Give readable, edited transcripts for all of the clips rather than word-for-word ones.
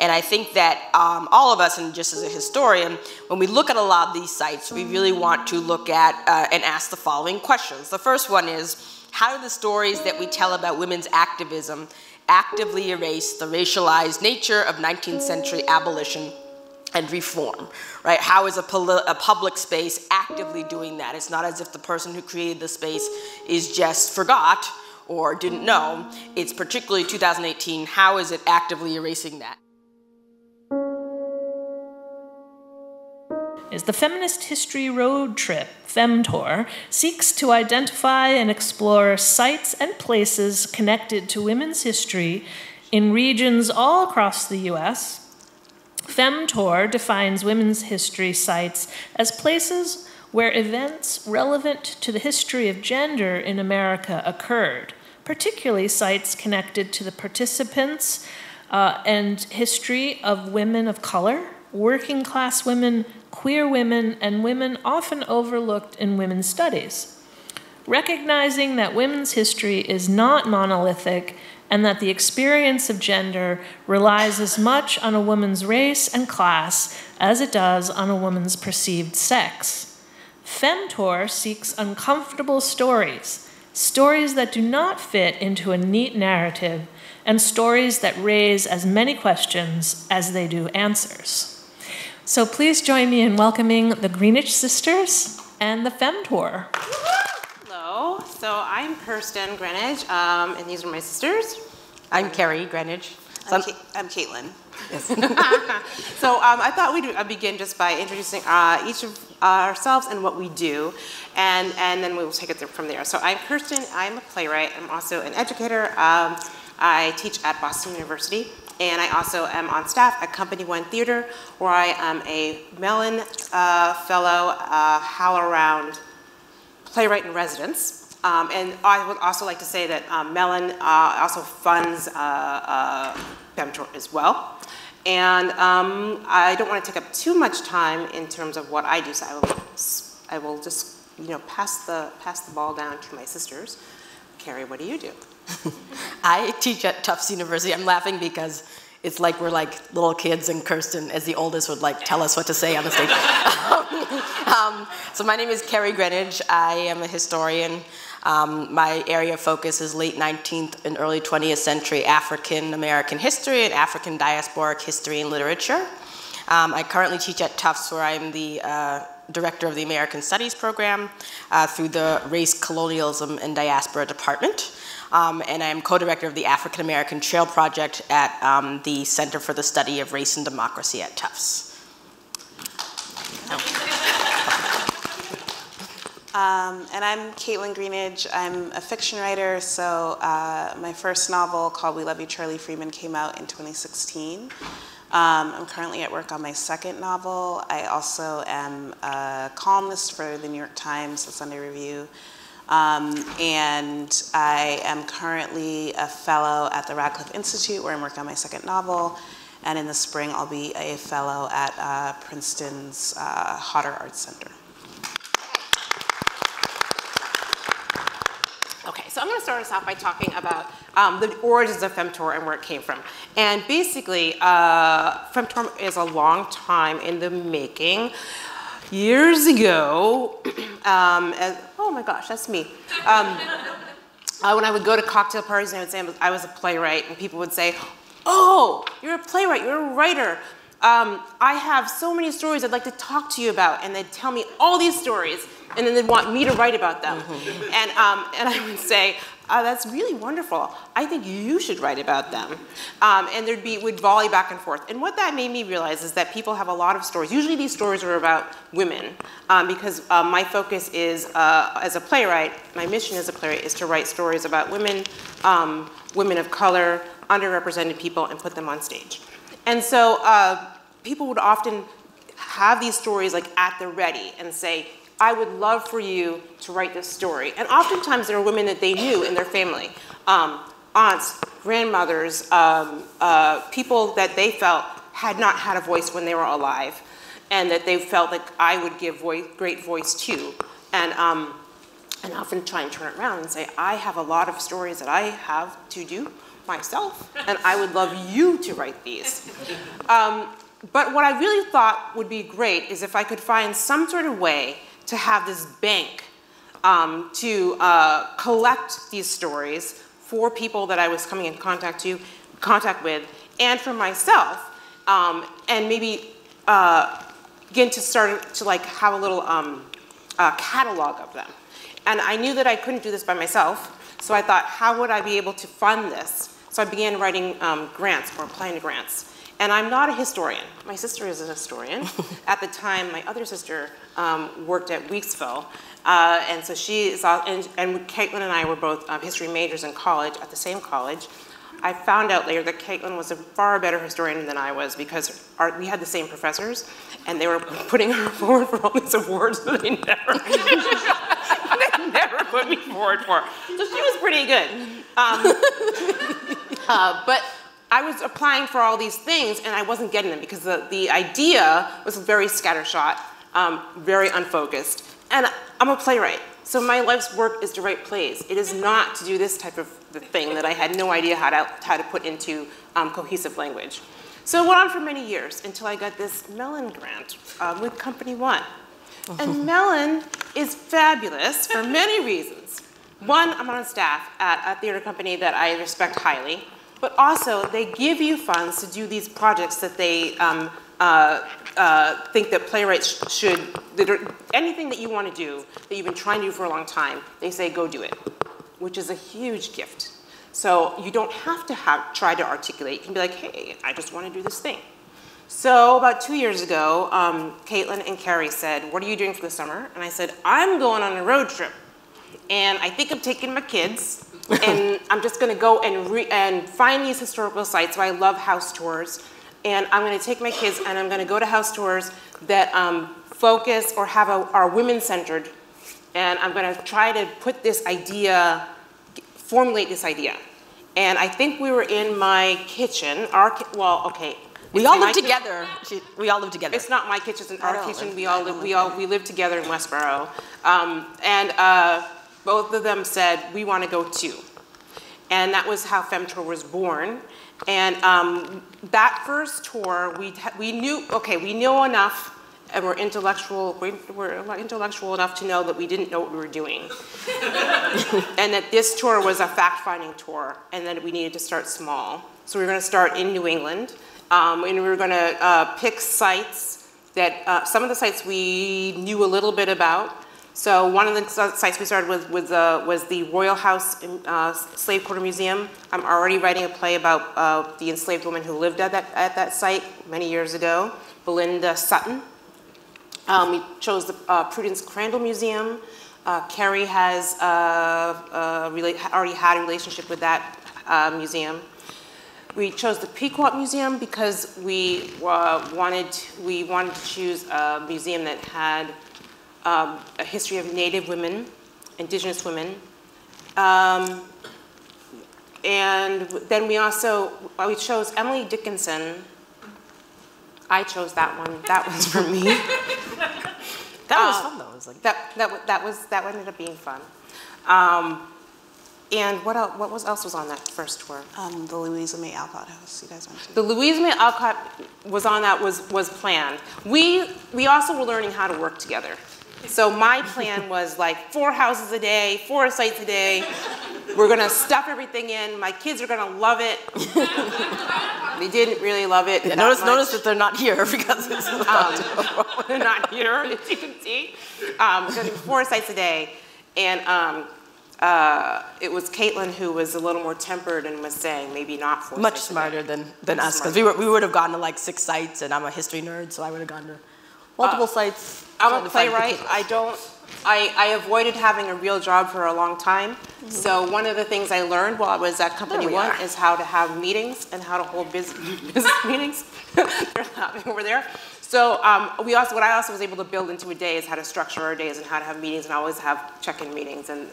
And I think that all of us, and just as a historian, when we look at a lot of these sites, we really want to look at and ask the following questions. The first one is, how do the stories that we tell about women's activism actively erase the racialized nature of 19th century abolition and reform, right? How is a public space actively doing that? It's not as if the person who created the space is just forgot or didn't know. It's particularly 2018, how is it actively erasing that? Is the Feminist History Road Trip, FemTour, seeks to identify and explore sites and places connected to women's history in regions all across the US. FemTour defines women's history sites as places where events relevant to the history of gender in America occurred, particularly sites connected to the participants and history of women of color, working class women, queer women, and women often overlooked in women's studies. Recognizing that women's history is not monolithic and that the experience of gender relies as much on a woman's race and class as it does on a woman's perceived sex. FemTour seeks uncomfortable stories, stories that do not fit into a neat narrative, and stories that raise as many questions as they do answers. So please join me in welcoming the Greenidge Sisters and the FemTour. So I'm Kirsten Greenidge, and these are my sisters. I'm Kerry Greenidge. I'm Caitlin. Yes. So I thought we'd begin just by introducing each of ourselves and what we do, and then we will take it from there. So I'm Kirsten. I'm a playwright. I'm also an educator. I teach at Boston University, and I also am on staff at Company One Theater, where I am a Mellon Fellow, Hallaround playwright in residence. And I would also like to say that Mellon also funds FemTour as well. And I don't want to take up too much time in terms of what I do, so I will just, you know, pass the ball down to my sisters. Kerry, what do you do? I teach at Tufts University. I'm laughing because it's like we're like little kids, and Kirsten, as the oldest, would like tell us what to say on the stage. So my name is Kerry Greenidge. I am a historian. My area of focus is late 19th and early 20th century African American history and African diasporic history and literature. I currently teach at Tufts, where I'm the director of the American Studies program through the Race, Colonialism, and Diaspora department. And I am co-director of the African American Trail Project at the Center for the Study of Race and Democracy at Tufts. And I'm Caitlin Greenidge. I'm a fiction writer, so my first novel, called We Love You, Charlie Freeman, came out in 2016. I'm currently at work on my second novel. I also am a columnist for the New York Times, the Sunday Review. And I am currently a fellow at the Radcliffe Institute, where I'm working on my second novel. And in the spring, I'll be a fellow at Princeton's Hauser Arts Center. Okay, so I'm going to start us off by talking about the origins of FemTour and where it came from. And basically, FemTour is a long time in the making. Years ago, oh my gosh, that's me. When I would go to cocktail parties and I would say I was a playwright, and people would say, "Oh, you're a playwright, you're a writer. I have so many stories I'd like to talk to you about." And they'd tell me all these stories, and then they'd want me to write about them. Mm-hmm. And I would say, "Oh, that's really wonderful. I think you should write about them." And we'd volley back and forth. And what that made me realize is that people have a lot of stories. Usually these stories are about women, because my focus is, as a playwright, my mission as a playwright is to write stories about women, women of color, underrepresented people, and put them on stage. And so people would often have these stories like at the ready and say, "I would love for you to write this story." And oftentimes there are women that they knew in their family, aunts, grandmothers, people that they felt had not had a voice when they were alive, and that they felt like I would give great voice to. And often try and turn it around and say, "I have a lot of stories that I have to do myself, and I would love you to write these. But what I really thought would be great is if I could find some sort of way to have this bank to collect these stories for people that I was coming in contact with, and for myself, and maybe begin to start to like have a little catalog of them. And I knew that I couldn't do this by myself, so I thought, how would I be able to fund this? So I began writing grants, or applying grants. And I'm not a historian. My sister is a historian. At the time, my other sister worked at Weeksville. And so she is, and Caitlin and I were both history majors in college, at the same college. I found out later that Caitlin was a far better historian than I was, because we had the same professors, and they were putting her forward for all these awards that they never put me forward for. So she was pretty good. But I was applying for all these things, and I wasn't getting them, because the idea was very scattershot, very unfocused. And I'm a playwright, so my life's work is to write plays. It is not to do this type of thing that I had no idea how to put into cohesive language. So it went on for many years until I got this Mellon grant with Company One. And Mellon is fabulous for many reasons. One, I'm on staff at a theater company that I respect highly, but also they give you funds to do these projects that they think that playwrights should, anything that you want to do that you've been trying to do for a long time, they say go do it, which is a huge gift. So you don't have to try to articulate. You can be like, hey, I just want to do this thing. So about 2 years ago, Caitlin and Kerry said, what are you doing for the summer? And I said, I'm going on a road trip. And I think I'm taking my kids. And I'm just going to go and find these historical sites. So I love house tours. And I'm going to take my kids, and I'm going to go to house tours that focus or are women-centered. And I'm going to try to put this idea, formulate this idea. And I think we were in my kitchen. Well, okay. We all live together. We all live together. It's not my kitchen. It's our kitchen. We live together in Westborough. And both of them said, we want to go too. And that was how FemTour was born. And that first tour, we knew, okay, we knew enough, and we're intellectual enough to know that we didn't know what we were doing. And that this tour was a fact-finding tour, and that we needed to start small. So we were going to start in New England, and we were going to pick sites that, some of the sites we knew a little bit about. So one of the sites we started with was the Royal House Slave Quarter Museum. I'm already writing a play about the enslaved woman who lived at that site many years ago, Belinda Sutton. We chose the Prudence Crandall Museum. Kerry has already had a relationship with that museum. We chose the Pequot Museum because we wanted to choose a museum that had a history of Native women, Indigenous women, and then we chose Emily Dickinson. I chose that one. That was for me. That was fun, though. It was like that ended up being fun. And what else? What else was on that first tour? The Louisa May Alcott House. You guys went to. The Louisa May Alcott was on that was planned. We also were learning how to work together. So my plan was like 4 houses a day, 4 sites a day. We're going to stuff everything in. My kids are going to love it. They didn't really love it. Yeah, notice that they're not here because it's they're not here, as you can see. We're going to do 4 sites a day. And it was Caitlin who was a little more tempered and was saying maybe not 4 much sites smarter a day. Than us, because we would have gone to like 6 sites, and I'm a history nerd, so I would have gone to multiple sites. I'm a playwright. I avoided having a real job for a long time. Mm-hmm. So one of the things I learned while I was at Company One is how to have meetings and how to hold business meetings. They're laughing over there. So what I also was able to build into a day is how to structure our days and how to have meetings, and always have check-in meetings. And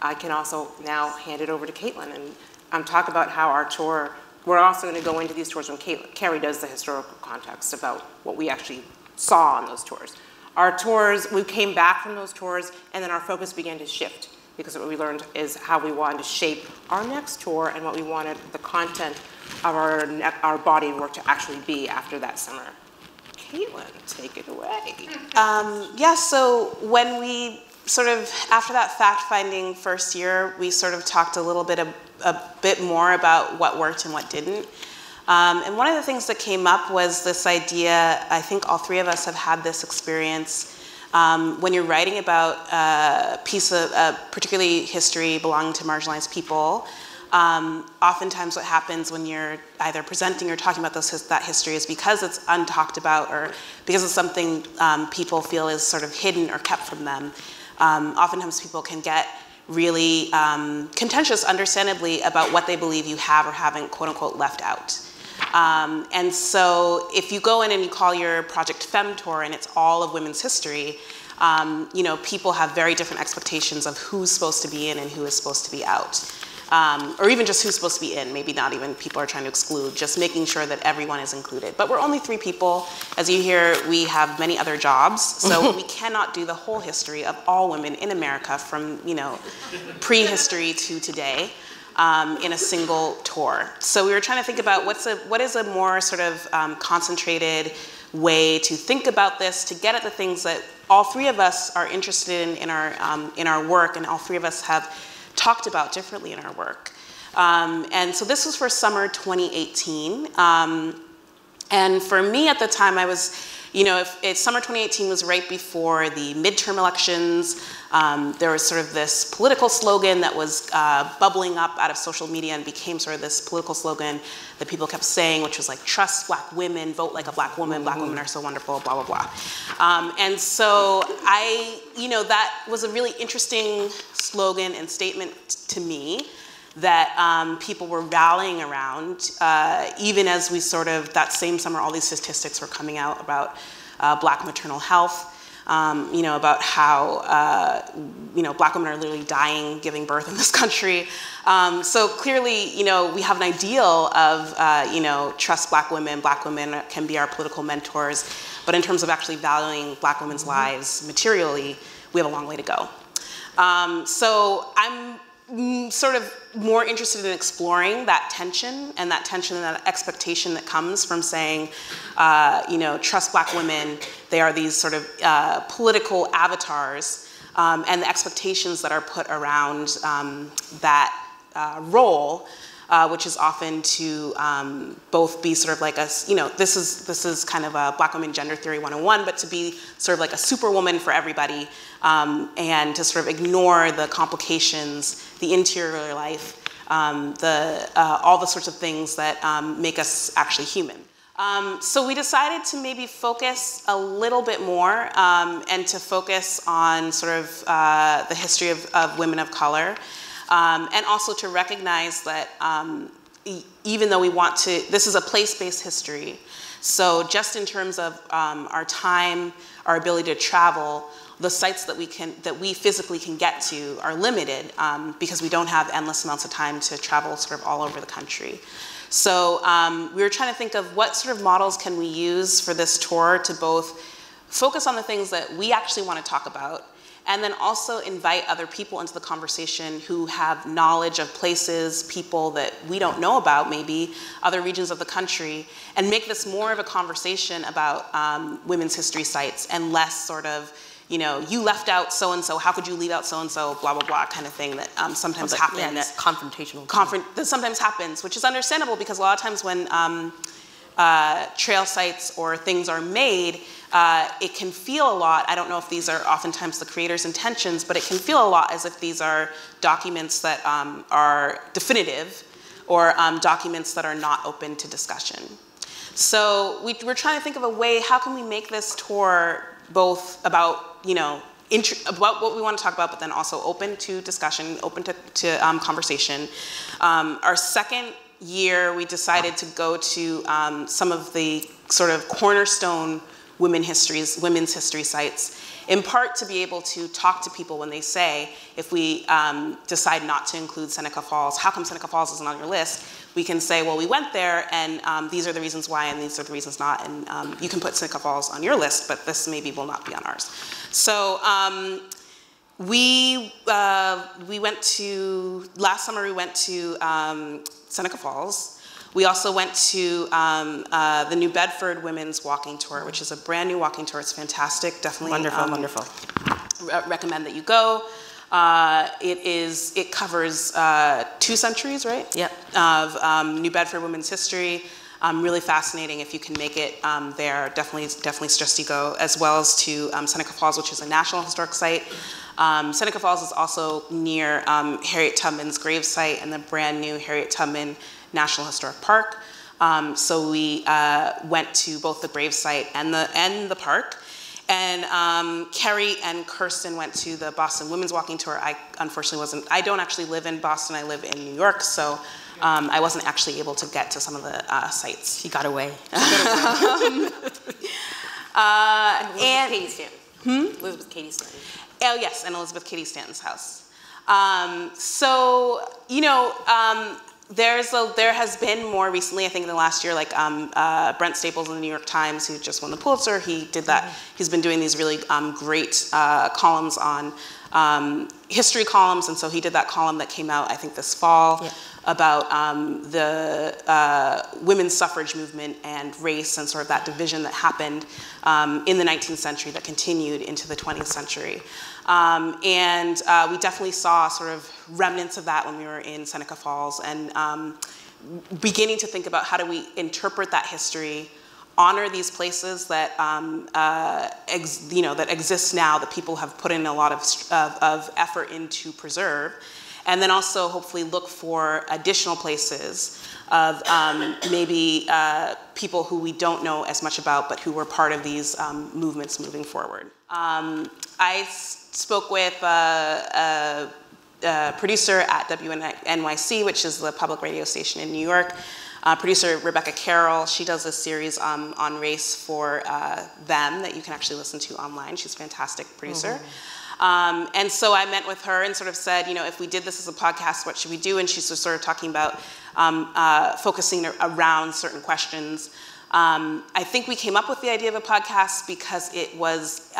I can also now hand it over to Caitlin and talk about how our tour. We're also going to go into these tours when Kerry does the historical context about what we actually saw on those tours. Our tours, we came back from those tours, and then our focus began to shift. because what we learned is how we wanted to shape our next tour and what we wanted the content of our body of work to actually be after that summer. Caitlin, take it away. Yeah, so when we sort of, after that fact-finding first year, we sort of talked a bit more about what worked and what didn't. And one of the things that came up was this idea, I think all three of us have had this experience, when you're writing about a piece of, particularly history belonging to marginalized people, oftentimes what happens when you're either presenting or talking about that history is because it's untalked about or because it's something people feel is sort of hidden or kept from them. Oftentimes people can get really contentious, understandably, about what they believe you have or haven't, quote unquote, left out. And so if you go in and you call your project FemTour and it's all of women's history, you know, people have very different expectations of who's supposed to be in and who is supposed to be out. Or even just who's supposed to be in, maybe not even people are trying to exclude, just making sure that everyone is included. But we're only three people. As you hear, we have many other jobs, so we cannot do the whole history of all women in America from, you know, prehistory to today in a single tour. So we were trying to think about what is a more sort of concentrated way to think about this, to get at the things that all three of us are interested in our work, and all three of us have talked about differently in our work. And so this was for summer 2018. And for me at the time, I was, you know, if summer 2018 was right before the midterm elections. There was sort of this political slogan that was bubbling up out of social media and became sort of this political slogan that people kept saying, which was like, trust black women, vote like a black women are so wonderful, blah, blah, blah. And so I, you know, that was a really interesting slogan and statement to me that people were rallying around, even as we sort of, that same summer, all these statistics were coming out about black maternal health, you know, about how, you know, black women are literally dying giving birth in this country. So clearly, you know, we have an ideal of, you know, trust black women can be our political mentors, but in terms of actually valuing black women's lives materially, we have a long way to go. So I'm sort of more interested in exploring that tension and that expectation that comes from saying, you know, trust black women, they are these sort of political avatars, and the expectations that are put around that role, which is often to both be sort of like a, you know, this is kind of a Black Women Gender Theory 101, but to be sort of like a superwoman for everybody, and to sort of ignore the complications, the interior life, all the sorts of things that make us actually human. So we decided to maybe focus a little bit more and to focus on sort of the history of women of color. And also to recognize that even though we want to, this is a place-based history. So just in terms of our time, our ability to travel, the sites that we physically can get to are limited because we don't have endless amounts of time to travel sort of all over the country. So we were trying to think of what sort of models can we use for this tour to both focus on the things that we actually want to talk about, and then also invite other people into the conversation who have knowledge of places, people that we don't know about maybe, other regions of the country, and make this more of a conversation about women's history sites and less sort of, you know, you left out so-and-so, how could you leave out so-and-so, blah, blah, blah kind of thing that sometimes happens. Yeah, that confrontational. That sometimes happens, which is understandable because a lot of times when trail sites or things are made, it can feel a lot, I don't know if these are oftentimes the creator's intentions, but it can feel a lot as if these are documents that are definitive or documents that are not open to discussion. So we're trying to think of a way, how can we make this tour both about, you know, about what we want to talk about, but then also open to discussion, open to conversation. Our second year, we decided to go to some of the sort of cornerstone women's history sites, in part to be able to talk to people when they say, if we decide not to include Seneca Falls, how come Seneca Falls isn't on your list? We can say, well, we went there, and these are the reasons why, and these are the reasons not, and you can put Seneca Falls on your list, but this maybe will not be on ours. So We went to, last summer we went to Seneca Falls. We also went to the New Bedford Women's Walking Tour, which is a brand new walking tour. It's fantastic, definitely. Wonderful, wonderful. Recommend that you go. It covers 2 centuries, right? Yep. Of New Bedford women's history. Really fascinating if you can make it there. Definitely suggest you go, as well as to Seneca Falls, which is a National Historic Site. Seneca Falls is also near Harriet Tubman's grave site and the brand new Harriet Tubman National Historic Park. So we went to both the grave site and the park. And Kerry and Kirsten went to the Boston Women's Walking Tour. I unfortunately wasn't, I don't actually live in Boston, I live in New York, so I wasn't actually able to get to some of the sites. She got away. And Cady Stanton. Hmm? Elizabeth Cady Stanton. Oh yes, and Elizabeth Cady Stanton's house. So, you know, there has been more recently, I think in the last year, like Brent Staples in the New York Times, who just won the Pulitzer, he did that. He's been doing these really great columns on history columns, and so he did that column that came out, I think, this fall, yeah, about the women's suffrage movement and race and sort of that division that happened in the 19th century that continued into the 20th century. We definitely saw sort of remnants of that when we were in Seneca Falls, and beginning to think about how do we interpret that history, honor these places that that exist now, that people have put in a lot of effort into preserve, and then also hopefully look for additional places of maybe people who we don't know as much about, but who were part of these movements moving forward. I spoke with a producer at WNYC, which is the public radio station in New York, producer Rebecca Carroll. She does a series on race for them that you can actually listen to online. She's a fantastic producer. Mm-hmm. And so I met with her and sort of said, you know, if we did this as a podcast, what should we do? And she's just sort of talking about focusing around certain questions. I think we came up with the idea of a podcast because it was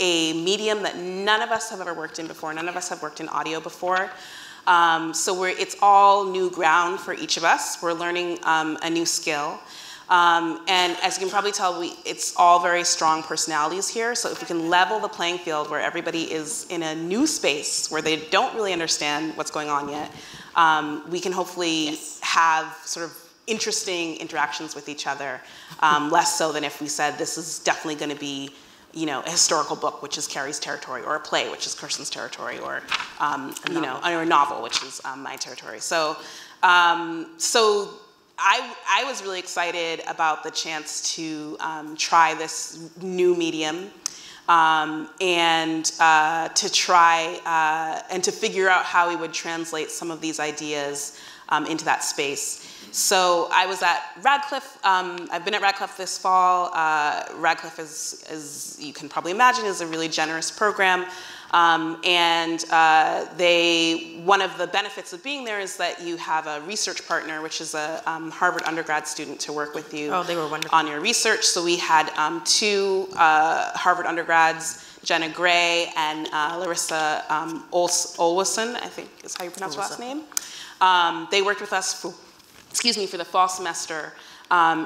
a medium that none of us have ever worked in before. None of us have worked in audio before. So it's all new ground for each of us. We're learning a new skill. And as you can probably tell, it's all very strong personalities here. So if we can level the playing field where everybody is in a new space where they don't really understand what's going on yet, we can hopefully have sort of interesting interactions with each other, less so than if we said this is definitely going to be, you know, a historical book, which is Kerry's territory, or a play, which is Kirsten's territory, or or a novel, which is my territory. So, I was really excited about the chance to try this new medium and to figure out how we would translate some of these ideas into that space. So I was at Radcliffe. I've been at Radcliffe this fall. Radcliffe is, as you can probably imagine, is a really generous program. One of the benefits of being there is that you have a research partner, which is a Harvard undergrad student, to work with you on your research. So we had two Harvard undergrads, Jenna Gray and Larissa Olwison, I think is how you pronounce her last name. They worked with us for the fall semester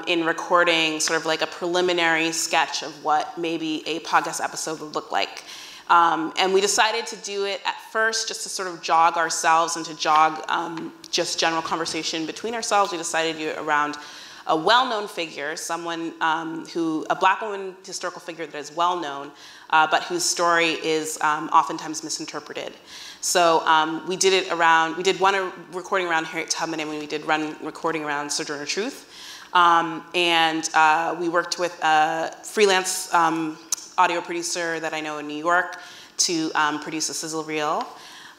in recording sort of like a preliminary sketch of what maybe a podcast episode would look like. And we decided to do it at first just to sort of jog ourselves and to jog just general conversation between ourselves. We decided to do it around a well-known figure, someone a black woman historical figure that is well-known, but whose story is oftentimes misinterpreted. So we did one recording around Harriet Tubman, and we did one recording around Sojourner Truth. We worked with a freelance audio producer that I know in New York to produce a sizzle reel.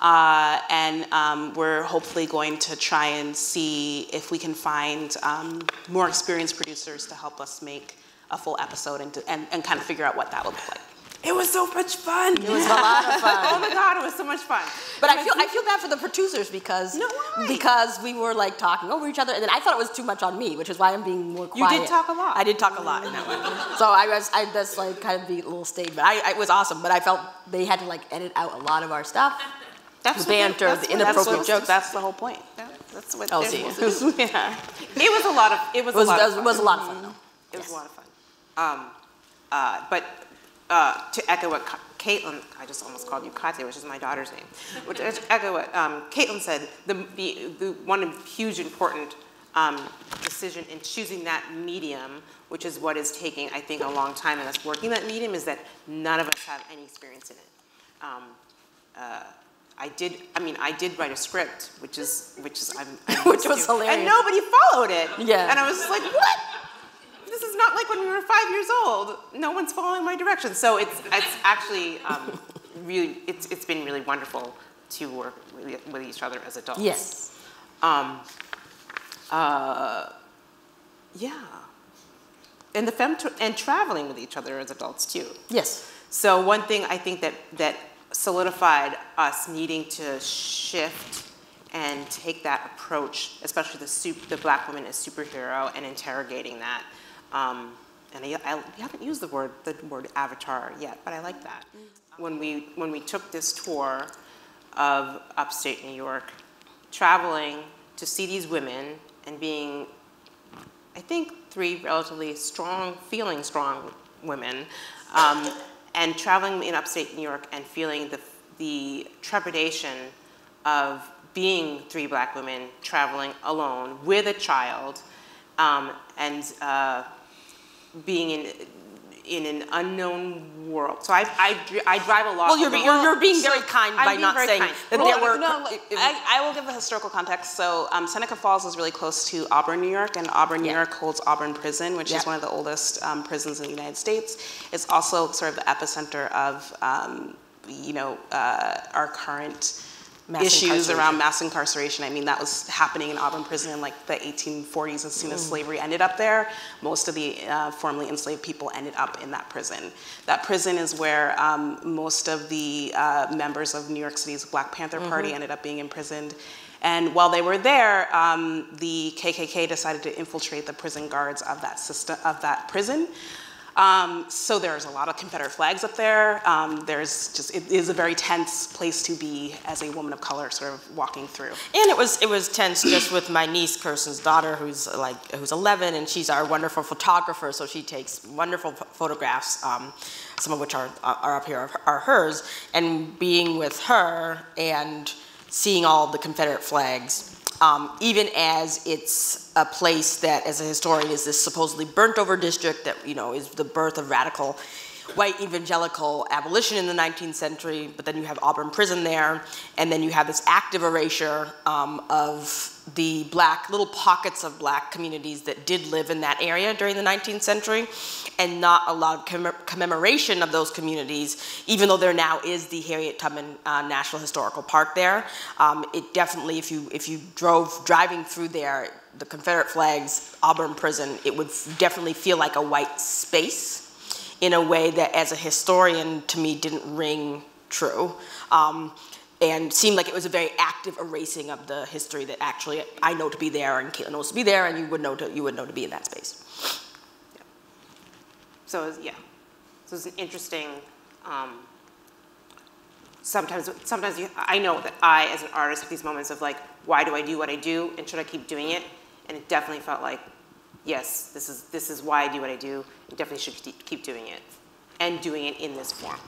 We're hopefully going to try and see if we can find more experienced producers to help us make a full episode and kind of figure out what that would look like. It was so much fun. It was a lot of fun. Oh my God, it was so much fun. But I feel bad for the producers because we were like talking over each other, and then I thought it was too much on me, which is why I'm being more quiet. You did talk a lot. I did talk a lot in that one. So I just like kind of be a little staid, but it was awesome. But I felt they had to like edit out a lot of our stuff. That's the banter, the inappropriate jokes. That's the whole point. That's what they're supposed to do. Yeah. It was a lot of fun. It was a lot of fun though. It was a lot of fun. But to echo what Caitlin, I just almost called you Kate, which is my daughter's name. To echo what Caitlin said, the one huge important decision in choosing that medium, which is what is taking, I think, a long time in us working that medium, is that none of us have any experience in it. I did write a script, which was hilarious, and nobody followed it. Yeah, and I was just like, what? This is not like when we were 5 years old. No one's following my directions. So it's actually really it's been really wonderful to work with each other as adults. Yes. Yeah. And the FemTour and traveling with each other as adults too. Yes. So one thing I think that solidified us needing to shift and take that approach, especially the black woman as superhero and interrogating that. And I haven't used the word avatar yet, but I like that. When we took this tour of upstate New York, traveling to see these women and being, I think, three relatively strong women, and traveling in upstate New York and feeling the trepidation of being three black women traveling alone with a child, and being in an unknown world. So I drive a lot. Well, you're being very kind by not saying that there were. No, I will give the historical context. So Seneca Falls is really close to Auburn, New York, and Auburn, New York holds Auburn Prison, which is one of the oldest prisons in the United States. It's also sort of the epicenter of our current issues around mass incarceration. I mean, that was happening in Auburn Prison in like the 1840s. As soon as slavery ended up there, most of the formerly enslaved people ended up in that prison. That prison is where most of the members of New York City's Black Panther Party ended up being imprisoned. And while they were there, the KKK decided to infiltrate the prison guards of that prison. So there's a lot of Confederate flags up there. It is a very tense place to be as a woman of color, sort of walking through. And it was tense just with my niece, Kirsten's daughter, who's 11, and she's our wonderful photographer. So she takes wonderful photographs, some of which are up here are hers. And being with her and seeing all the Confederate flags. Even as it's a place that, as a historian, is this supposedly burnt-over district that is the birth of radical white evangelical abolition in the 19th century, but then you have Auburn Prison there, and then you have this active erasure of the little pockets of black communities that did live in that area during the 19th century, and not a lot of commemoration of those communities, even though there now is the Harriet Tubman National Historical Park there. It definitely, if you driving through there, the Confederate flags, Auburn Prison, it would definitely feel like a white space in a way that, as a historian, to me didn't ring true. And seemed like it was a very active erasing of the history that actually I know to be there, and Caitlin knows to be there, and you would know to be in that space. Yeah. So so it's an interesting. Sometimes I know that I, as an artist, have these moments of like, why do I do what I do, and should I keep doing it? And it definitely felt like, yes, this is why I do what I do. You definitely should keep doing it, and doing it in this form.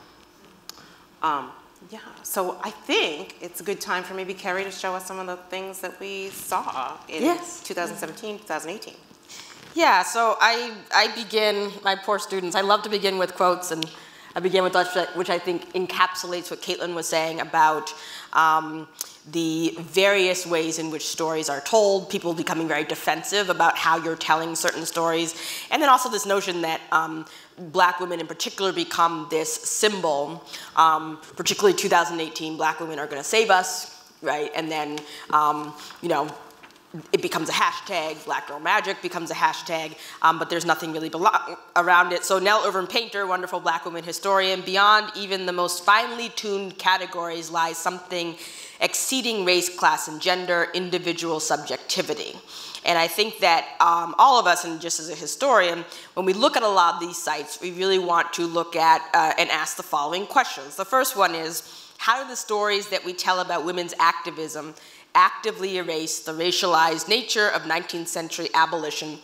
So I think it's a good time for maybe Kerry to show us some of the things that we saw in 2017, 2018. Yeah, so I begin, my poor students, I love to begin with quotes, and I began with that, which I think encapsulates what Caitlin was saying about the various ways in which stories are told, people becoming very defensive about how you're telling certain stories, and then also this notion that black women in particular become this symbol, particularly 2018, black women are gonna save us, right? And then, it becomes a hashtag, Black Girl Magic becomes a hashtag, but there's nothing really around it. So Nell Irvin Painter, wonderful Black woman historian, beyond even the most finely tuned categories lies something exceeding race, class, and gender, individual subjectivity. And I think that all of us, and just as a historian, when we look at a lot of these sites, we really want to look at and ask the following questions. The first one is, how do the stories that we tell about women's activism actively erase the racialized nature of 19th century abolition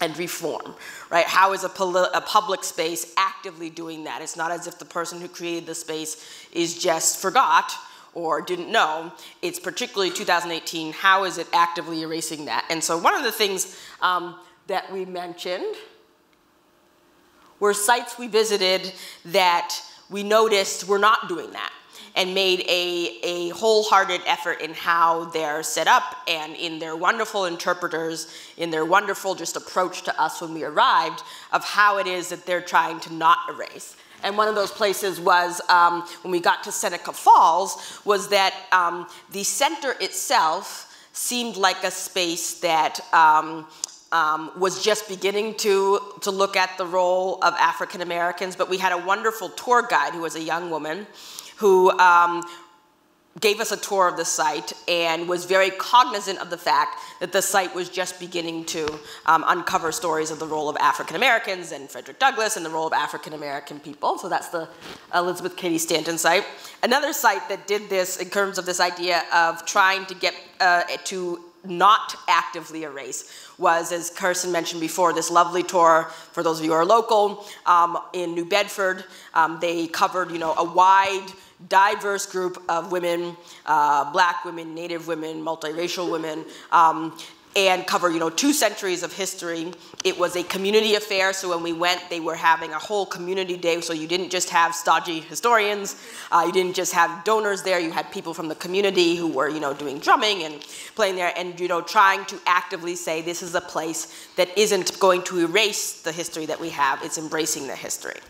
and reform, right? How is a public space actively doing that? It's not as if the person who created the space is just forgot or didn't know. It's particularly 2018, how is it actively erasing that? And so one of the things that we mentioned were sites we visited that we noticed were not doing that, and made a wholehearted effort in how they're set up and in their wonderful interpreters, in their wonderful just approach to us when we arrived of how it is that they're trying to not erase. And one of those places was, when we got to Seneca Falls, was that the center itself seemed like a space that was just beginning to look at the role of African Americans, but we had a wonderful tour guide who was a young woman who gave us a tour of the site and was very cognizant of the fact that the site was just beginning to uncover stories of the role of African Americans and Frederick Douglass and the role of African American people. So that's the Elizabeth Cady Stanton site. Another site that did this in terms of this idea of trying to get to not actively erase was, as Kirsten mentioned before, this lovely tour, for those of you who are local, in New Bedford. They covered, you know, a wide, diverse group of women, Black women, Native women, multiracial women, and cover, you know, 2 centuries of history. It was a community affair, so when we went, they were having a whole community day, so you didn't just have stodgy historians, you didn't just have donors there, you had people from the community who were, you know, doing drumming and playing there and, you know, trying to actively say this is a place that isn't going to erase the history that we have, it's embracing the history.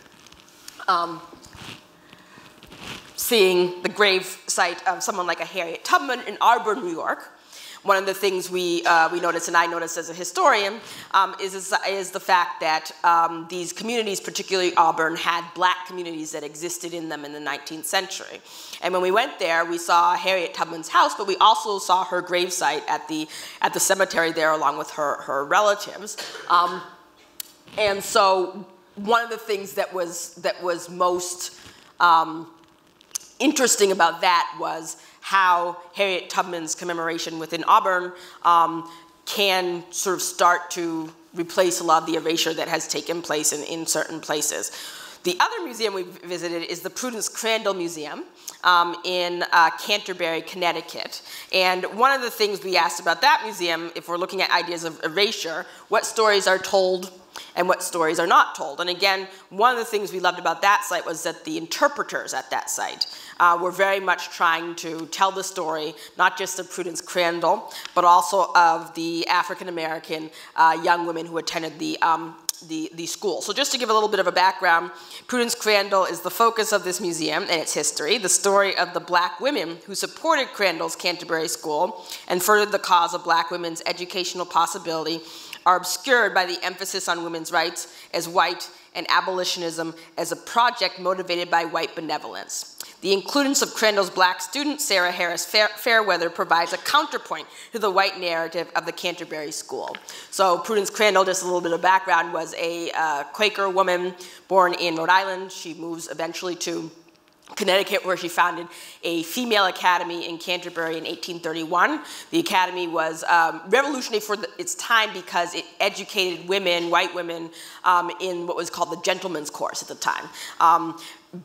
Seeing the grave site of someone like a Harriet Tubman in Auburn, New York, one of the things we noticed, and I noticed as a historian, is the fact that these communities, particularly Auburn, had Black communities that existed in them in the 19th century. And when we went there, we saw Harriet Tubman's house, but we also saw her gravesite at the cemetery there, along with her relatives. And so, one of the things that was most interesting about that was how Harriet Tubman's commemoration within Auburn can sort of start to replace a lot of the erasure that has taken place in certain places. The other museum we visited is the Prudence Crandall Museum in Canterbury, Connecticut. And one of the things we asked about that museum, if we're looking at ideas of erasure, what stories are told and what stories are not told. And again, one of the things we loved about that site was that the interpreters at that site were very much trying to tell the story, not just of Prudence Crandall, but also of the African-American young women who attended the school. So just to give a little bit of a background, Prudence Crandall is the focus of this museum and its history, the story of the Black women who supported Crandall's Canterbury School and furthered the cause of Black women's educational possibility, are obscured by the emphasis on women's rights as white and abolitionism as a project motivated by white benevolence. The inclusion of Crandall's Black student, Sarah Harris Fairweather, provides a counterpoint to the white narrative of the Canterbury School. So Prudence Crandall, just a little bit of background, was a Quaker woman born in Rhode Island. She moves eventually to Connecticut, where she founded a female academy in Canterbury in 1831. The academy was revolutionary for its time because it educated women, white women, in what was called the gentleman's course at the time.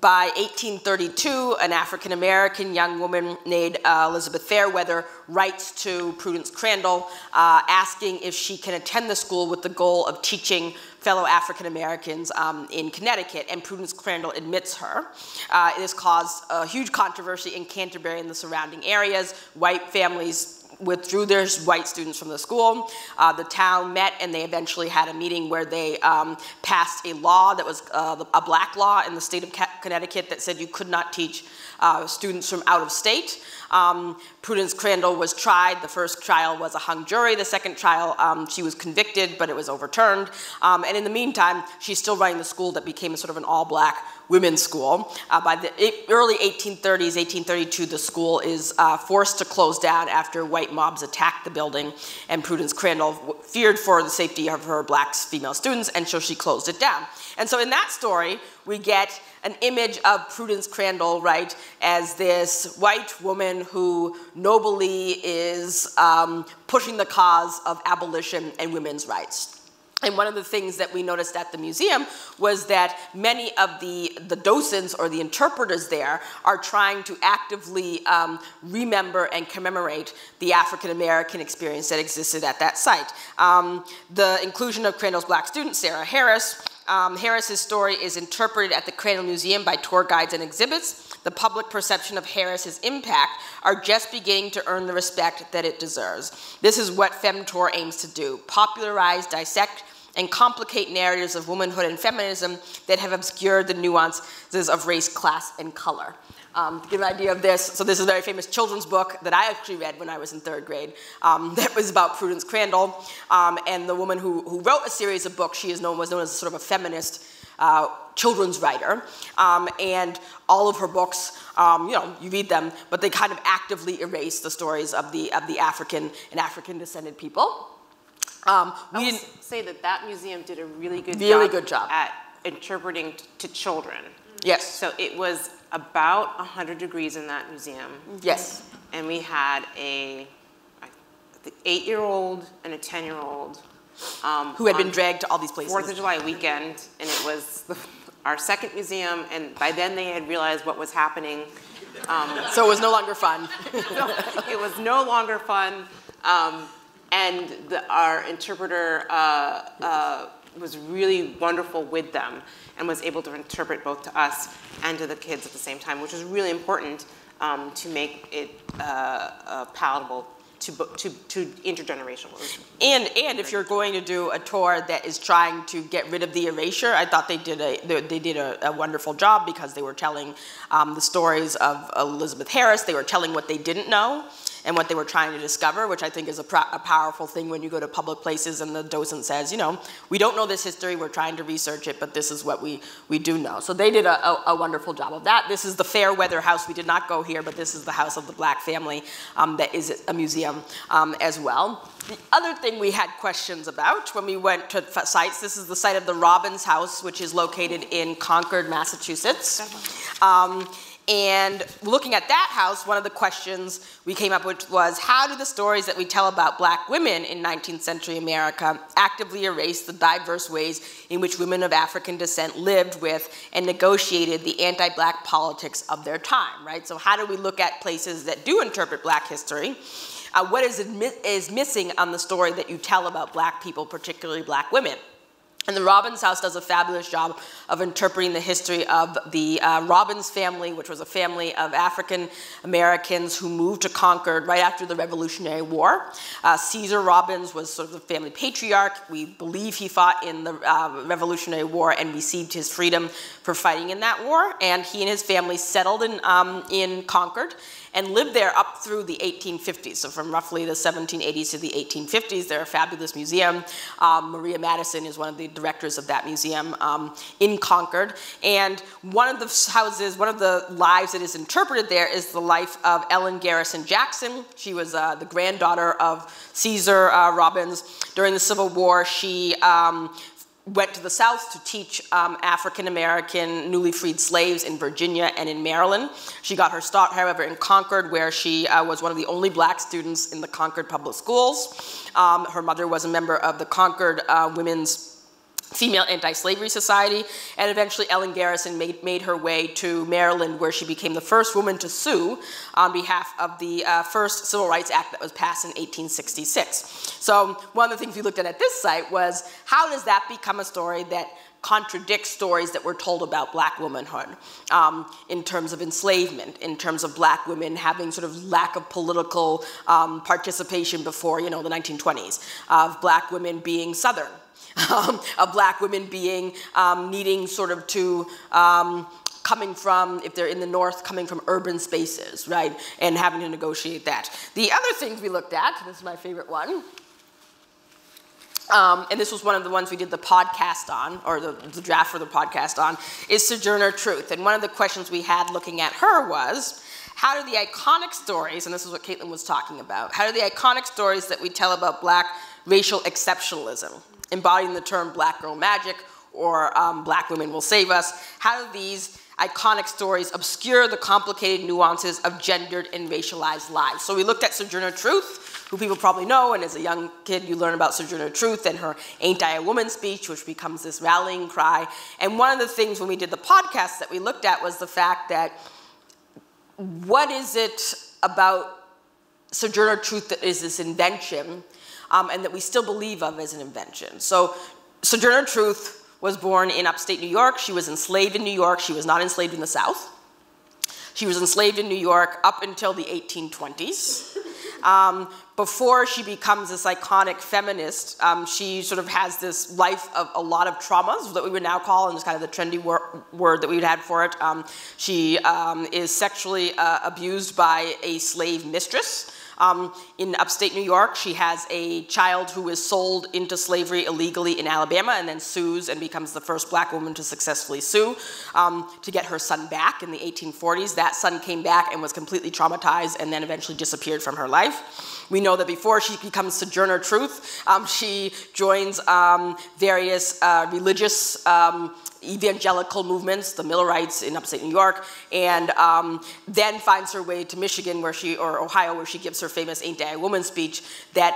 By 1832, an African-American young woman named Elizabeth Fairweather writes to Prudence Crandall asking if she can attend the school with the goal of teaching fellow African-Americans in Connecticut, and Prudence Crandall admits her. It has caused a huge controversy in Canterbury and the surrounding areas. White families withdrew their white students from the school. The town met and they eventually had a meeting where they passed a law that was a black law in the state of Connecticut that said you could not teach students from out of state. Prudence Crandall was tried. The first trial was a hung jury. The second trial, she was convicted, but it was overturned. And in the meantime, she's still running the school that became a sort of an all-black women's school. By the early 1830s, 1832, the school is forced to close down after white mobs attacked the building, and Prudence Crandall feared for the safety of her black female students, and so she closed it down. And so in that story, we get an image of Prudence Crandall, right, as this white woman who nobly is pushing the cause of abolition and women's rights. And one of the things that we noticed at the museum was that many of the docents or the interpreters there are trying to actively remember and commemorate the African-American experience that existed at that site. The inclusion of Crandall's black student, Sarah Harris. Harris's story is interpreted at the Crandall Museum by tour guides and exhibits. The public perception of Harris's impact are just beginning to earn the respect that it deserves. This is what FemTour aims to do: popularize, dissect, and complicate narratives of womanhood and feminism that have obscured the nuances of race, class, and color. To give an idea of this, so this is a very famous children's book that I actually read when I was in third grade that was about Prudence Crandall, and the woman who wrote a series of books. She is was known as sort of a feminist children's writer, and all of her books, you know, you read them, but they kind of actively erase the stories of the African and African-descended people. I would say that museum did a really good job at interpreting to children. Yes. So it was about 100 degrees in that museum. Yes. And we had the 8-year-old and a 10-year-old. Who had been dragged to all these places. 4th of July weekend, and it was our second museum, and by then they had realized what was happening. So it was no longer fun. It was no longer fun. And our interpreter was really wonderful with them and was able to interpret both to us and to the kids at the same time, which is really important to make it palatable to intergenerational. And if you're going to do a tour that is trying to get rid of the erasure, I thought they did a wonderful job, because they were telling the stories of Elizabeth Harris. They were telling what they didn't know and what they were trying to discover, which I think is a powerful thing when you go to public places and the docent says, you know, we don't know this history, we're trying to research it, but this is what we do know. So they did a wonderful job of that. This is the Fairweather House. We did not go here, but this is the house of the black family that is a museum as well. The other thing we had questions about when we went to sites, this is the site of the Robbins House, which is located in Concord, Massachusetts. And looking at that house, one of the questions we came up with was, how do the stories that we tell about black women in 19th century America actively erase the diverse ways in which women of African descent lived with and negotiated the anti-black politics of their time, right? So how do we look at places that do interpret black history? What is missing on the story that you tell about black people, particularly black women? And the Robbins House does a fabulous job of interpreting the history of the Robbins family, which was a family of African Americans who moved to Concord right after the Revolutionary War. Caesar Robbins was sort of the family patriarch. We believe he fought in the Revolutionary War and received his freedom for fighting in that war. And he and his family settled in Concord and lived there up through the 1850s. So from roughly the 1780s to the 1850s, they're a fabulous museum. Maria Madison is one of the directors of that museum in Concord. And one of the houses, one of the lives that is interpreted there is the life of Ellen Garrison Jackson. She was the granddaughter of Caesar Robbins. During the Civil War, she went to the South to teach African-American newly freed slaves in Virginia and in Maryland. She got her start, however, in Concord, where she was one of the only black students in the Concord public schools. Her mother was a member of the Concord Women's Female Anti-Slavery Society, and eventually Ellen Garrison made her way to Maryland, where she became the first woman to sue on behalf of the first Civil Rights Act that was passed in 1866. So one of the things we looked at this site was, how does that become a story that contradict stories that were told about black womanhood in terms of enslavement, in terms of black women having sort of lack of political participation before, you know, the 1920s, of black women being Southern, of black women being needing sort of to coming from, if they're in the North, coming from urban spaces, right, and having to negotiate that. The other things we looked at, this is my favorite one, and this was one of the ones we did the podcast on, or the draft for the podcast on, is Sojourner Truth. And one of the questions we had looking at her was, how do the iconic stories, and this is what Caitlin was talking about, how do the iconic stories that we tell about black racial exceptionalism, embodying the term black girl magic, or black women will save us, how do these iconic stories obscure the complicated nuances of gendered and racialized lives? So we looked at Sojourner Truth, who people probably know, and as a young kid you learn about Sojourner Truth and her Ain't I a Woman speech, which becomes this rallying cry. And one of the things when we did the podcast that we looked at was the fact that what is it about Sojourner Truth that is this invention and that we still believe of as an invention? So Sojourner Truth was born in upstate New York. She was enslaved in New York. She was not enslaved in the South. She was enslaved in New York up until the 1820s. Before she becomes this iconic feminist, she sort of has this life of a lot of traumas that we would now call, and it's kind of the trendy word that we would have for it. She is sexually abused by a slave mistress in upstate New York. She has a child who is sold into slavery illegally in Alabama and then sues and becomes the first black woman to successfully sue to get her son back in the 1840s. That son came back and was completely traumatized and then eventually disappeared from her life. We know that before she becomes Sojourner Truth, she joins various religious evangelical movements, the Millerites in upstate New York, and then finds her way to Michigan, where she, or Ohio, where she gives her famous Ain't I a Woman speech that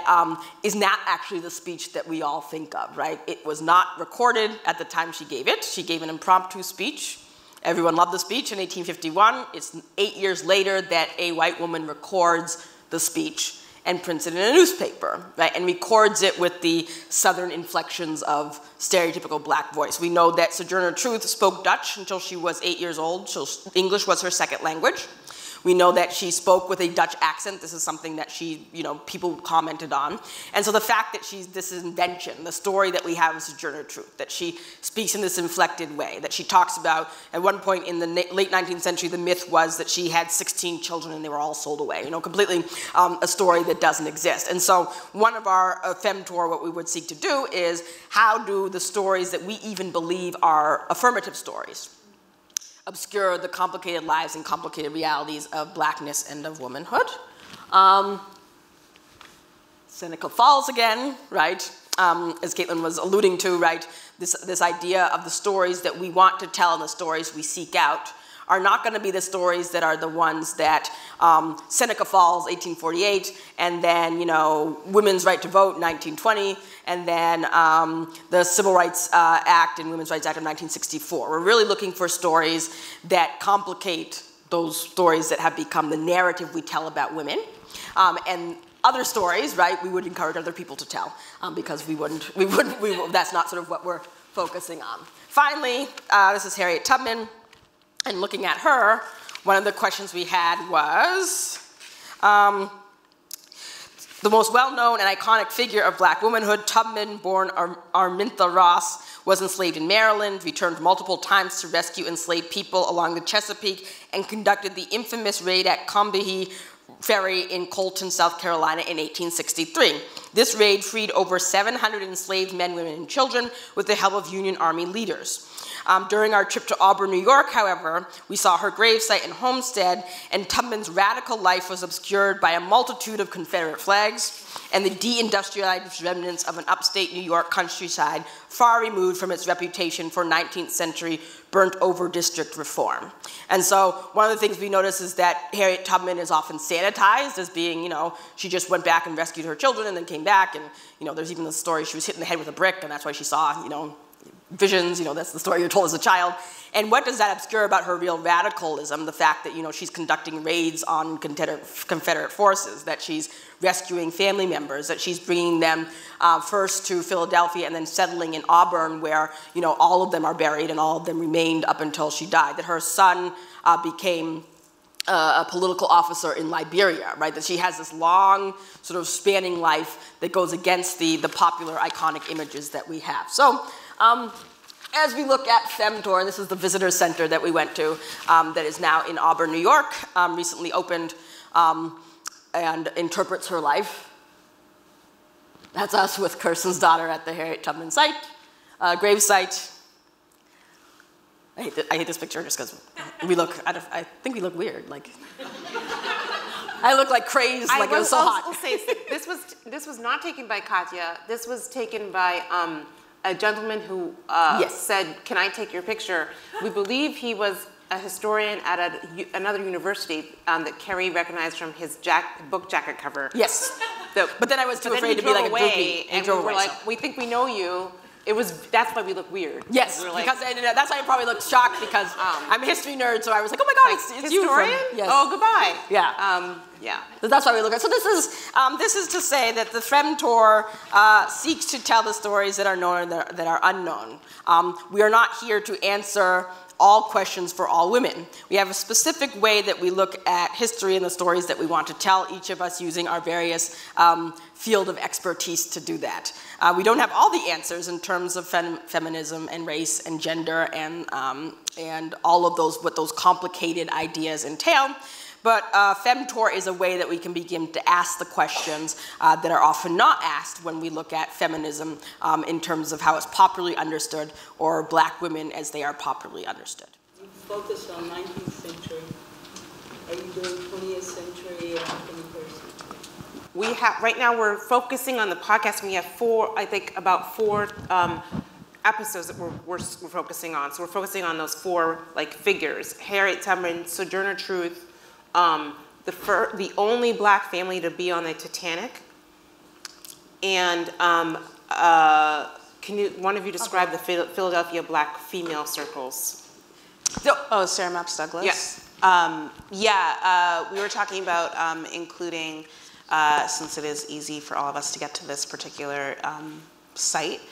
is not actually the speech that we all think of, right? It was not recorded at the time she gave it. She gave an impromptu speech. Everyone loved the speech in 1851. It's 8 years later that a white woman records the speech and prints it in a newspaper, right, and records it with the Southern inflections of stereotypical black voice. We know that Sojourner Truth spoke Dutch until she was 8 years old, so English was her second language. We know that she spoke with a Dutch accent. This is something that she, you know, people commented on. And so the fact that she's this invention, the story that we have of Sojourner Truth, that she speaks in this inflected way, that she talks about, at one point in the late 19th century, the myth was that she had 16 children and they were all sold away, you know, completely a story that doesn't exist. And so one of our FemTour, what we would seek to do is how do the stories that we even believe are affirmative stories obscure the complicated lives and complicated realities of blackness and of womanhood. Seneca Falls again, right? As Caitlin was alluding to, right? This idea of the stories that we want to tell and the stories we seek out are not going to be the stories that are the ones that Seneca Falls, 1848, and then, you know, women's right to vote, 1920, and then the Civil Rights Act and Women's Rights Act of 1964. We're really looking for stories that complicate those stories that have become the narrative we tell about women. And other stories, right, we would encourage other people to tell because we wouldn't, that's not sort of what we're focusing on. Finally, this is Harriet Tubman. And looking at her, one of the questions we had was, the most well-known and iconic figure of black womanhood, Tubman, born Armintha Ross, was enslaved in Maryland, returned multiple times to rescue enslaved people along the Chesapeake, and conducted the infamous raid at Combahee Ferry in Colton, South Carolina in 1863. This raid freed over 700 enslaved men, women, and children with the help of Union Army leaders. During our trip to Auburn, New York, however, we saw her gravesite and homestead, and Tubman's radical life was obscured by a multitude of Confederate flags and the deindustrialized remnants of an upstate New York countryside far removed from its reputation for 19th century burnt-over district reform. And so one of the things we notice is that Harriet Tubman is often sanitized as being, you know, she just went back and rescued her children and then came back, and, you know, there's even the story she was hit in the head with a brick, and that's why she saw, you know, visions, that's the story you're told as a child. And what does that obscure about her real radicalism? The fact that, she's conducting raids on Confederate forces, that she's rescuing family members, that she's bringing them first to Philadelphia and then settling in Auburn where, all of them are buried and all of them remained up until she died, that her son became a political officer in Liberia, right? That she has this long sort of spanning life that goes against the popular iconic images that we have. So, as we look at FemTour, and this is the visitor center that we went to that is now in Auburn, New York, recently opened and interprets her life. That's us with Kirsten's daughter at the Harriet Tubman site, grave site. I hate this picture just because we look, I think we look weird. Like, I look like crazed, like it was so hot. I will say, this was not taken by Katya. This was taken by a gentleman who said, "Can I take your picture?" We believe he was a historian at another university that Kerry recognized from his book jacket cover. Yes. But then I was too afraid to be like a groupie. And we were like, "We think we know you." It was, that's why we look weird. Yes, we like, because that's why I probably looked shocked because I'm a history nerd, so I was like, oh my God, it's you. Historian? Yes. Oh, goodbye. Yeah. Yeah. So that's why we look at. So this is to say that the FemTour seeks to tell the stories that are known and that are unknown. We are not here to answer all questions for all women. We have a specific way that we look at history and the stories that we want to tell, each of us using our various field of expertise to do that. We don't have all the answers in terms of feminism and race and gender and all of those, what those complicated ideas entail. But FemTour is a way that we can begin to ask the questions that are often not asked when we look at feminism in terms of how it's popularly understood or black women as they are popularly understood. You focused on 19th century. Are you doing 20th century or 21st? We have, right now we're focusing on the podcast. We have about four episodes that we're focusing on. So we're focusing on those four figures, Harriet Tubman, Sojourner Truth, the only black family to be on the Titanic, and one of you describe the Philadelphia black female circles? Oh, Sarah Mapps Douglass. Yes. We were talking about including, since it is easy for all of us to get to this particular site,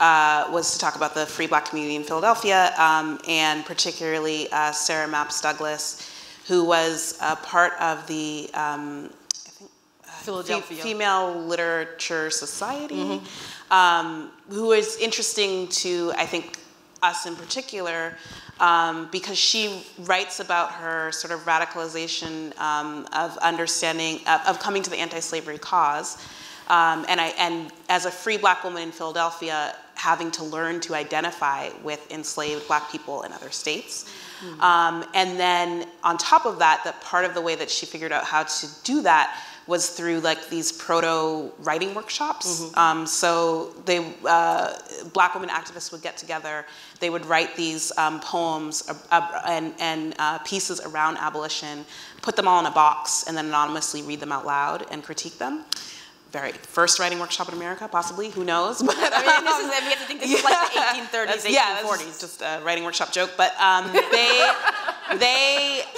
was to talk about the free black community in Philadelphia, and particularly Sarah Mapps Douglass, who was a part of the Female Literature Society, mm-hmm. Who is interesting to, I think, us in particular, because she writes about her sort of radicalization of understanding, of coming to the anti-slavery cause. And as a free black woman in Philadelphia, having to learn to identify with enslaved black people in other states. Mm-hmm. And then on top of that, part of the way that she figured out how to do that was through these proto-writing workshops. Mm-hmm. So black women activists would get together, they would write these poems and pieces around abolition, put them all in a box, and then anonymously read them out loud and critique them. Very first writing workshop in America, possibly, who knows? But, we have to think this is like the 1830s, 1840s. It's just a writing workshop joke, but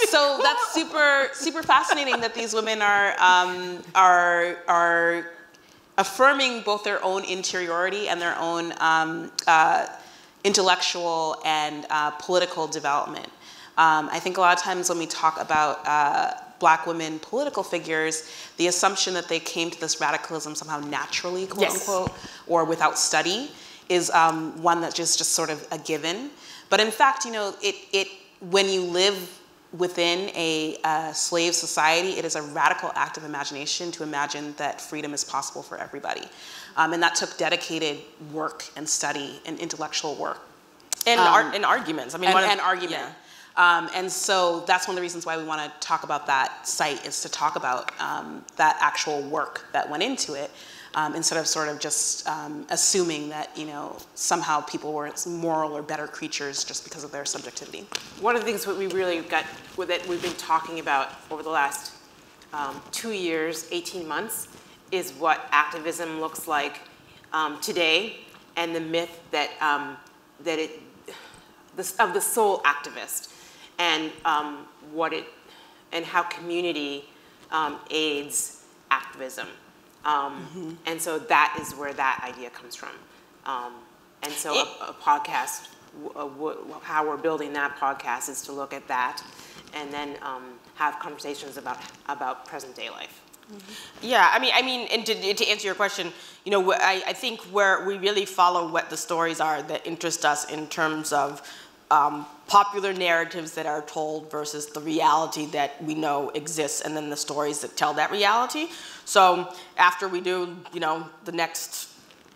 so that's super, super fascinating that these women are affirming both their own interiority and their own intellectual and political development. I think a lot of times when we talk about black women political figures, the assumption that they came to this radicalism somehow naturally, quote yes. unquote, or without study, is one that just sort of a given. But in fact, when you live within a slave society, it is a radical act of imagination to imagine that freedom is possible for everybody. And that took dedicated work and study and intellectual work. And, arguments. I mean, argument. Yeah. And so that's one of the reasons why we want to talk about that site, is to talk about that actual work that went into it, instead of sort of just assuming that somehow people were moral or better creatures just because of their subjectivity. One of the things that we really got with it, we've been talking about over the last 2 years, 18 months, is what activism looks like today, and the myth that that it, of the soul activist, and what it, and how community aids activism. And so that is where that idea comes from. And so a podcast, how we're building that podcast is to look at that and then have conversations about present day life. Yeah, I mean, and to answer your question, you know, I think where we really follow what the stories are that interest us in terms of popular narratives that are told versus the reality that we know exists, and then the stories that tell that reality. So after we do, you know, the next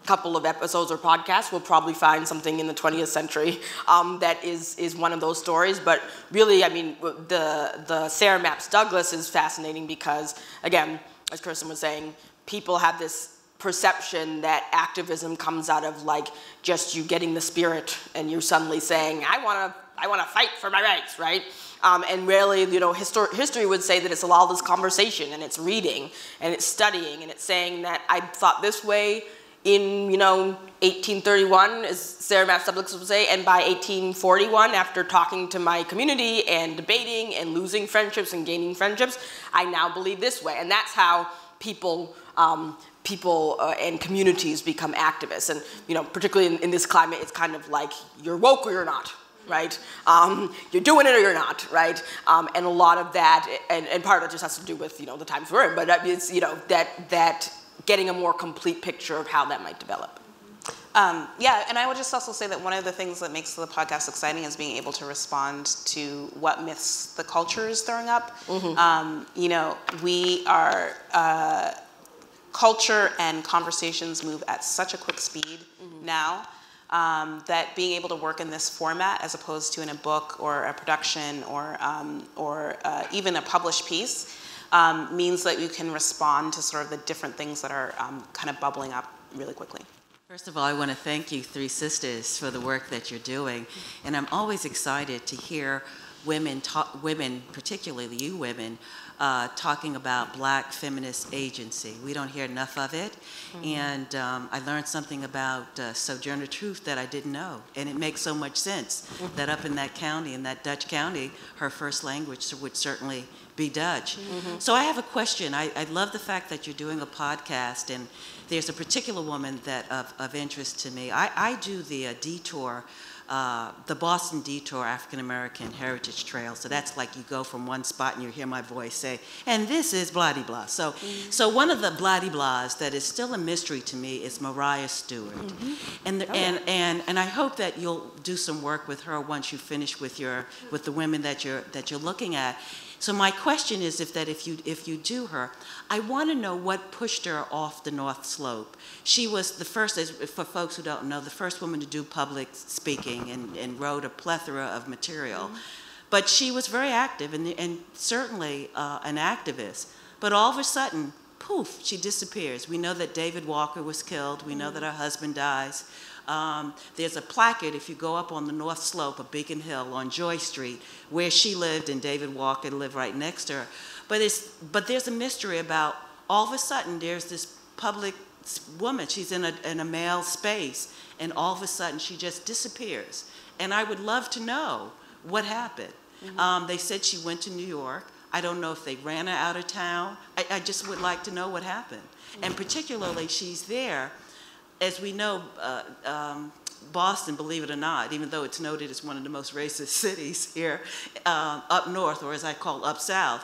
couple of episodes or podcasts, we'll probably find something in the 20th century that is one of those stories. But really, I mean, the Sarah Mapps Douglass is fascinating because, again, as Kirsten was saying, people have this perception that activism comes out of like just you getting the spirit and you suddenly saying, I wanna fight for my rights, right? And really, you know, history would say that it's all this conversation and it's reading and it's studying and it's saying that I thought this way in, you know, 1831, as Sarah Mapps Douglass would say, and by 1841, after talking to my community and debating and losing friendships and gaining friendships, I now believe this way. And that's how people, people and communities become activists. And, you know, particularly in this climate, it's kind of like you're woke or you're not, right? You're doing it or you're not, right? And a lot of that, and part of it just has to do with, you know, the times we're in, but it's, you know, that getting a more complete picture of how that might develop. Yeah, and I would just also say that one of the things that makes the podcast exciting is being able to respond to what myths the culture is throwing up. You know, we are, culture and conversations move at such a quick speed now that being able to work in this format as opposed to in a book or a production or even a published piece means that you can respond to sort of the different things that are kind of bubbling up really quickly. First of all, I want to thank you three sisters for the work that you're doing. And I'm always excited to hear women, particularly you women, talking about Black feminist agency. We don't hear enough of it. And I learned something about Sojourner Truth that I didn't know. And it makes so much sense that up in that county, in that Dutch county, her first language would certainly be Dutch. So I have a question. I love the fact that you're doing a podcast, and there's a particular woman that of interest to me. I do the detour, the Boston Detour African American Heritage Trail. So that's like you go from one spot and you hear my voice say, and this is blah-de-blah. So, so one of the blah-de-blahs that is still a mystery to me is Mariah Stewart. And I hope that you'll do some work with her once you finish with your the women that you're looking at. So my question is if you do her, I want to know what pushed her off the North Slope. She was the first, for folks who don't know, the first woman to do public speaking and wrote a plethora of material. But she was very active and certainly an activist. But all of a sudden, poof, she disappears. We know that David Walker was killed. We know that her husband dies. There's a placard, if you go up on the North Slope of Beacon Hill on Joy Street, where she lived and David Walker lived right next to her. But there's a mystery about, all of a sudden, there's this public woman. She's in a male space, and all of a sudden, she just disappears. And I would love to know what happened. They said she went to New York. I don't know if they ran her out of town. I just would like to know what happened. And particularly, she's there. As we know, Boston, believe it or not, even though it's noted as one of the most racist cities here, up north, or as I call up south,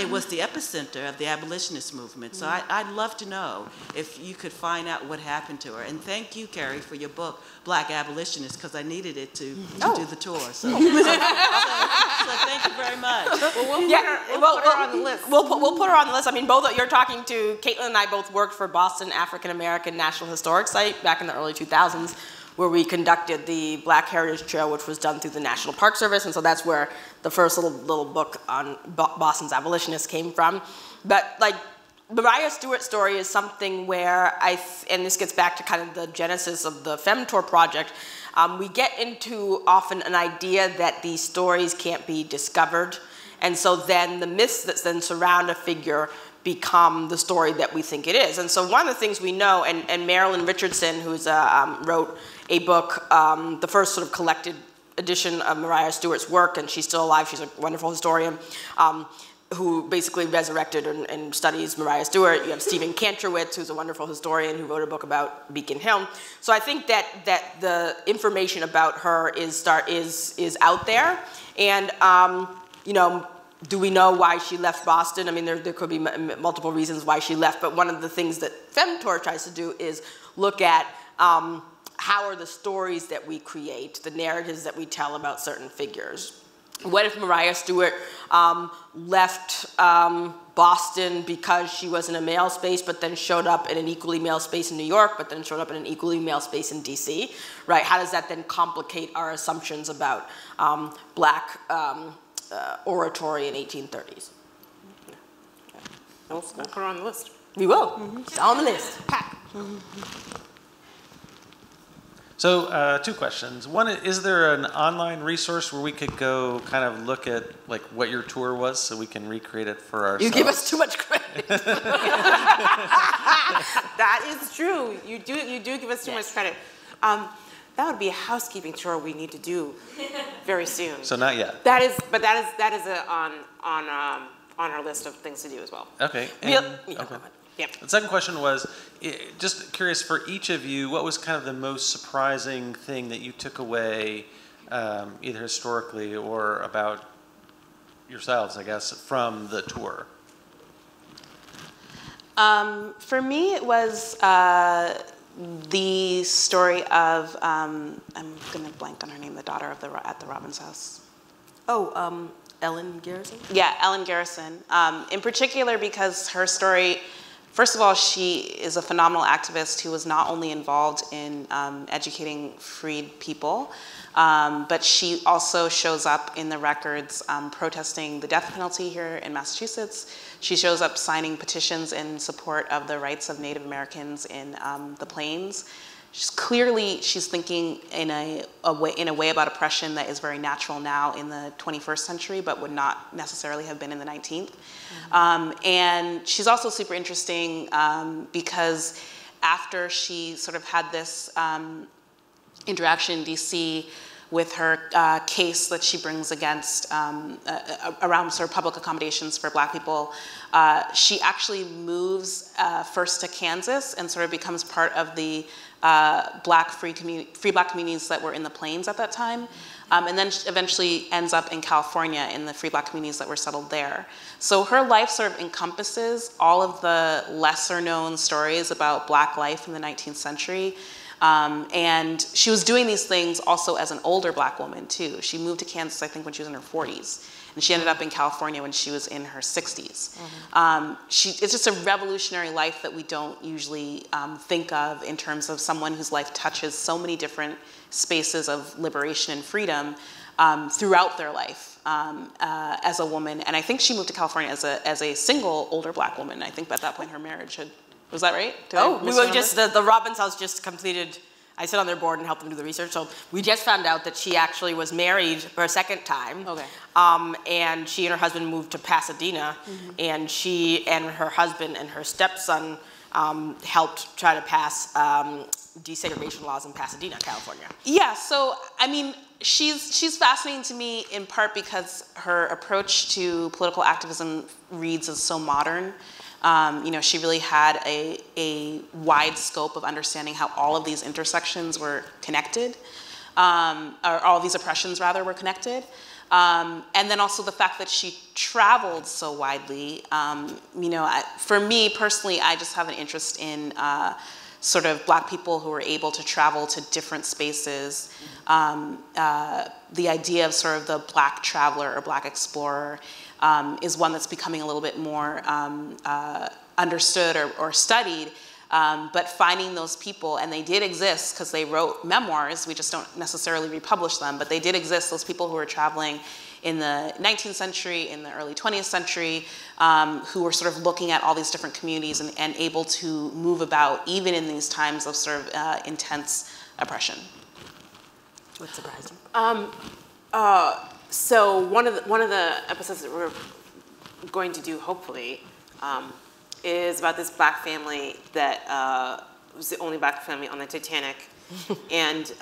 it was the epicenter of the abolitionist movement. So I'd love to know if you could find out what happened to her. And thank you, Kerry, for your book, Black Abolitionists, because I needed it to do the tour. So, so thank you very much. Well, we'll put her on the list. We'll put her on the list. I mean, both you're talking to, Caitlin and I both worked for Boston African American National Historic Site back in the early 2000s, where we conducted the Black Heritage Trail, which was done through the National Park Service, and so that's where the first little book on Boston's abolitionists came from. But like Mariah Stewart's story is something where and this gets back to kind of the genesis of the FemTour project. We get into often an idea that these stories can't be discovered, and so then the myths that then surround a figure become the story that we think it is. And so one of the things we know, and Marilyn Richardson, who wrote a book, the first sort of collected edition of Mariah Stewart's work, and she's still alive, she's a wonderful historian, who basically resurrected and studies Mariah Stewart. You have Stephen Kantrowitz, who's a wonderful historian who wrote a book about Beacon Hill. So I think that the information about her is out there. And you know, do we know why she left Boston? I mean, there could be multiple reasons why she left, but one of the things that FemTour tries to do is look at how are the stories that we create, the narratives that we tell about certain figures. What if Mariah Stewart left Boston because she was in a male space, but then showed up in an equally male space in New York, but then showed up in an equally male space in DC, right? How does that then complicate our assumptions about black oratory in 1830s? We'll put her on the list. We will. Mm-hmm. It's on the list. Pat. Mm-hmm. So two questions. One, is there an online resource where we could go kind of look at like what your tour was so we can recreate it for ourselves? You give us too much credit. That is true. You do give us too much credit. That would be a housekeeping tour we need to do very soon. So not yet. That is, but that is on our list of things to do as well. Okay. And, okay. Yep. The second question was, just curious for each of you, what was kind of the most surprising thing that you took away, either historically or about yourselves, I guess, from the tour? For me, it was the story of, I'm going to blank on her name, the daughter of at the Robbins House. Oh, Ellen Garrison? Yeah, Ellen Garrison. In particular, because her story... First of all, she is a phenomenal activist who was not only involved in educating freed people, but she also shows up in the records protesting the death penalty here in Massachusetts. She shows up signing petitions in support of the rights of Native Americans in the Plains. She's thinking in a way about oppression that is very natural now in the 21st century, but would not necessarily have been in the 19th. Mm-hmm. And she's also super interesting because after she sort of had this interaction in DC with her case that she brings against around sort of public accommodations for black people, she actually moves first to Kansas and sort of becomes part of the black free black communities that were in the Plains at that time, and then eventually ends up in California in the free black communities that were settled there. So her life sort of encompasses all of the lesser known stories about black life in the 19th century. And she was doing these things also as an older black woman too. She moved to Kansas, I think, when she was in her 40s, and she ended up in California when she was in her 60s. Mm-hmm. It's just a revolutionary life that we don't usually think of in terms of someone whose life touches so many different spaces of liberation and freedom throughout their life as a woman. And I think she moved to California as a single older black woman. I think by that point her marriage had... Was that right? The Robbins House just completed, I sit on their board and helped them do the research, so we just found out that she actually was married for a second time. Okay. And she and her husband moved to Pasadena, mm-hmm. and she and her husband and her stepson helped try to pass desegregation laws in Pasadena, California. Yeah, so, I mean, she's fascinating to me in part because her approach to political activism reads as so modern. You know, she really had a wide scope of understanding how all of these intersections were connected, or all of these oppressions, rather, were connected. And then also the fact that she traveled so widely. You know, for me personally, I just have an interest in sort of black people who were able to travel to different spaces. The idea of sort of the black traveler or black explorer is one that's becoming a little bit more understood or studied, but finding those people, and they did exist because they wrote memoirs, we just don't necessarily republish them, but they did exist, those people who were traveling in the 19th century, in the early 20th century, who were sort of looking at all these different communities and able to move about even in these times of sort of intense oppression. What surprised you? So one of the episodes that we're going to do, hopefully, is about this black family that was the only black family on the Titanic And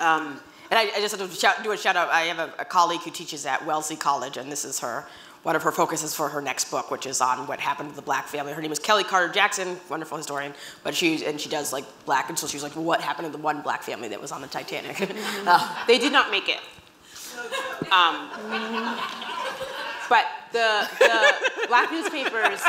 I just have to do a shout out. I have a colleague who teaches at Wellesley College, and this is one of her focuses for her next book, which is on what happened to the Black family. Her name is Kelly Carter Jackson, wonderful historian, but she does like Black, and so she was like, well, what happened to the one Black family that was on the Titanic? They did not make it. But the Black newspapers,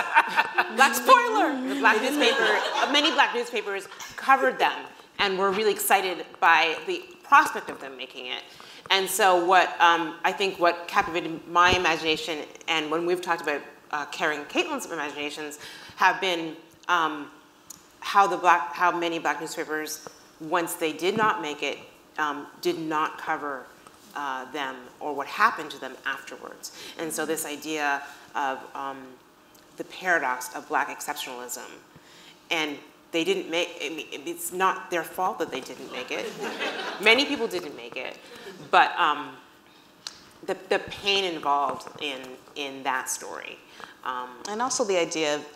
Black spoiler, the Black newspaper, many Black newspapers covered them and were really excited by the prospect of them making it. And so what I think what captivated my imagination, and when we've talked about Kerry and Caitlin's imaginations, have been how many Black newspapers, once they did not make it, did not cover them or what happened to them afterwards. And so this idea of the paradox of Black exceptionalism, and they didn't make, I mean, it's not their fault that they didn't make it. Many people didn't make it, but the pain involved in that story. And also the idea of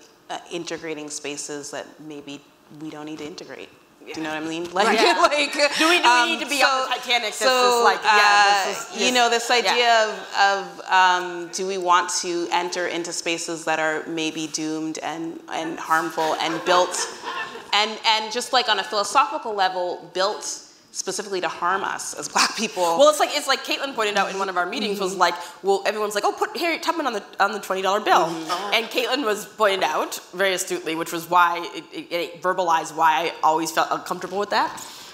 integrating spaces that maybe we don't need to integrate. Yeah. Do you know what I mean? Like, yeah. Like do we need to be on the Titanic? This idea, yeah, of do we want to enter into spaces that are maybe doomed and harmful and built and just like on a philosophical level built specifically to harm us as Black people. Well, it's like Caitlin pointed out in one of our meetings, was like, well, everyone's like, oh, put Harriet Tubman on the $20 bill. And Caitlin was pointed out very astutely, which was why it verbalized why I always felt uncomfortable with that,